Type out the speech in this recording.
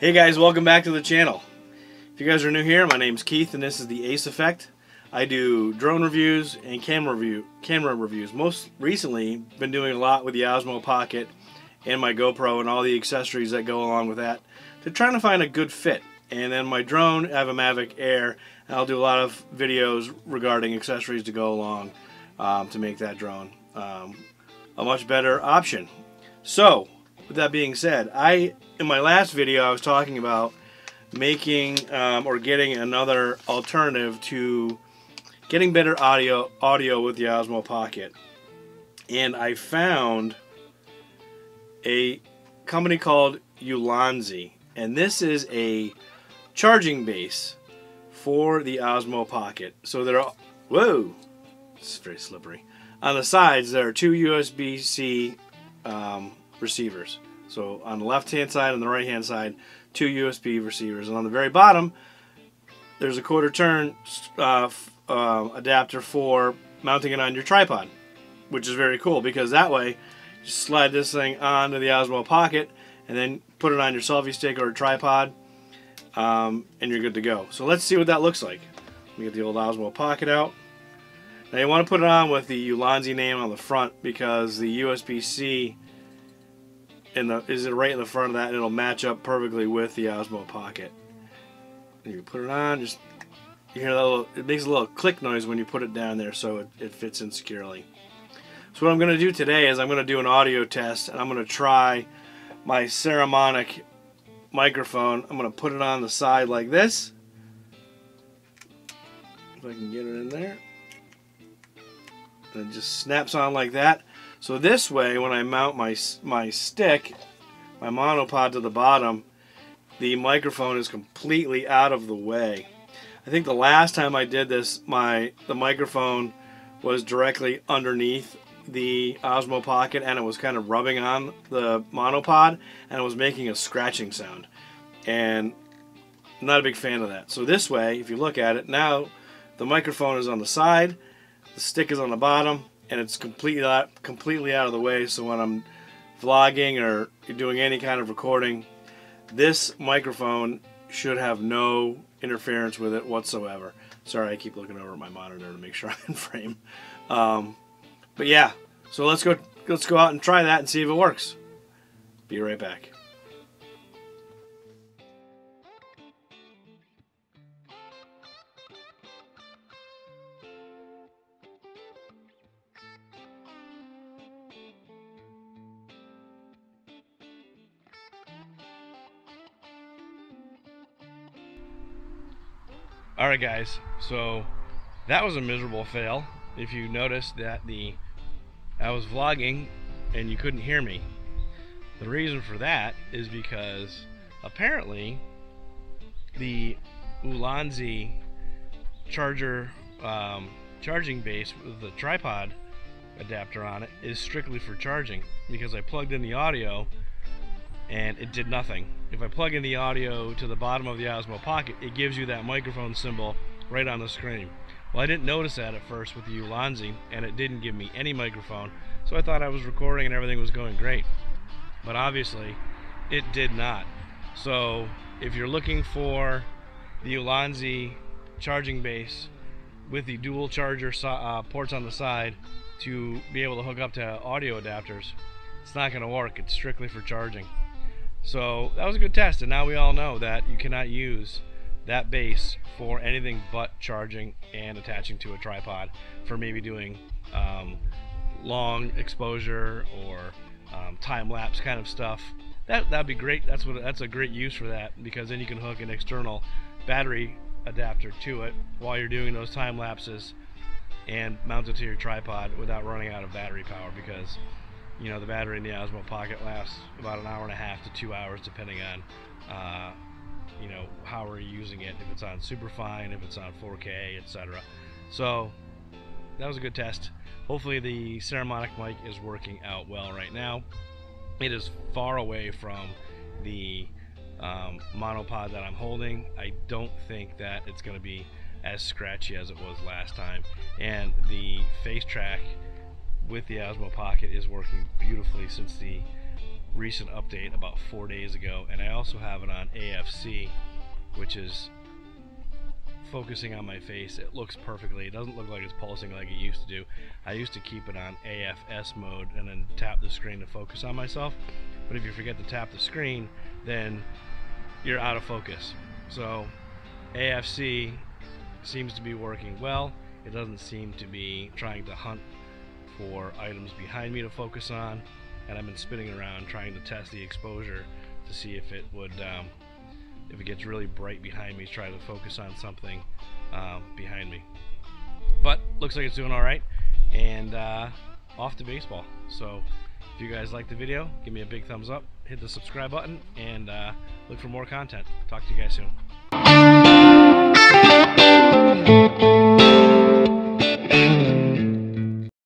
Hey guys, welcome back to the channel. If you guys are new here, my name's Keith and this is the Ace Effect. I do drone reviews and camera reviews. Most recently, been doing a lot with the Osmo Pocket and my GoPro and all the accessories that go along with that. They're trying to find a good fit. And then my drone, I have a Mavic Air, and I'll do a lot of videos regarding accessories to go along to make that drone a much better option. So, with that being said, in my last video I was talking about making or getting another alternative to getting better audio with the Osmo Pocket. And I found a company called Ulanzi, and this is a charging base for the Osmo Pocket. So there are, whoa, it's very slippery. On the sides there are two USB-C receivers. So on the left hand side and the right hand side, two USB receivers, and on the very bottom there's a quarter turn adapter for mounting it on your tripod, which is very cool because that way just slide this thing onto the Osmo Pocket and then put it on your selfie stick or a tripod and you're good to go. So let's see what that looks like. Let me get the old Osmo Pocket out. Now you want to put it on with the Ulanzi name on the front because the USB-C is right in the front of that, and it'll match up perfectly with the Osmo Pocket. And you put it on, just you hear that little, it makes a little click noise when you put it down there, so it fits in securely. So what I'm going to do today is I'm going to do an audio test, and I'm going to try my Saramonic microphone. I'm going to put it on the side like this, if I can get it in there, and it just snaps on like that. So this way, when I mount my stick, my monopod to the bottom, the microphone is completely out of the way. I think the last time I did this, the microphone was directly underneath the Osmo Pocket, and it was kind of rubbing on the monopod, and it was making a scratching sound, and I'm not a big fan of that. So this way, if you look at it, now the microphone is on the side, the stick is on the bottom, and it's completely out of the way, so when I'm vlogging or doing any kind of recording, this microphone should have no interference with it whatsoever. Sorry, I keep looking over at my monitor to make sure I'm in frame. But yeah, so let's go out and try that and see if it works. Be right back. Alright guys, so that was a miserable fail. If you noticed that I was vlogging and you couldn't hear me. The reason for that is because apparently the Ulanzi charging base with the tripod adapter on it is strictly for charging, because I plugged in the audio and it did nothing. If I plug in the audio to the bottom of the Osmo Pocket, it gives you that microphone symbol right on the screen. Well, I didn't notice that at first with the Ulanzi, and it didn't give me any microphone, so I thought I was recording and everything was going great. But obviously, it did not. So, if you're looking for the Ulanzi charging base with the dual charger ports on the side to be able to hook up to audio adapters, it's not going to work. It's strictly for charging. So that was a good test, and now we all know that you cannot use that base for anything but charging and attaching to a tripod for maybe doing long exposure or time-lapse kind of stuff. That'd be great. That's a great use for that, because then you can hook an external battery adapter to it while you're doing those time lapses and mount it to your tripod without running out of battery power, because you know, the battery in the Osmo Pocket lasts about 1.5 to 2 hours, depending on, you know, how we're using it. If it's on Superfine, if it's on 4K, etc. So that was a good test. Hopefully the Saramonic mic is working out well right now. It is far away from the monopod that I'm holding. I don't think that it's going to be as scratchy as it was last time. And the face track with the Osmo Pocket is working beautifully, since the recent update about 4 days ago, and I also have it on AFC, which is focusing on my face. It looks perfectly. It doesn't look like it's pulsing like it used to do. I used to keep it on AFS mode and then tap the screen to focus on myself, but if you forget to tap the screen, then you're out of focus. So AFC seems to be working well. It doesn't seem to be trying to hunt for items behind me to focus on, and I've been spinning around trying to test the exposure to see if it would if it gets really bright behind me, try to focus on something behind me. But looks like it's doing all right, and off to baseball. So if you guys like the video, give me a big thumbs up, hit the subscribe button, and look for more content. Talk to you guys soon.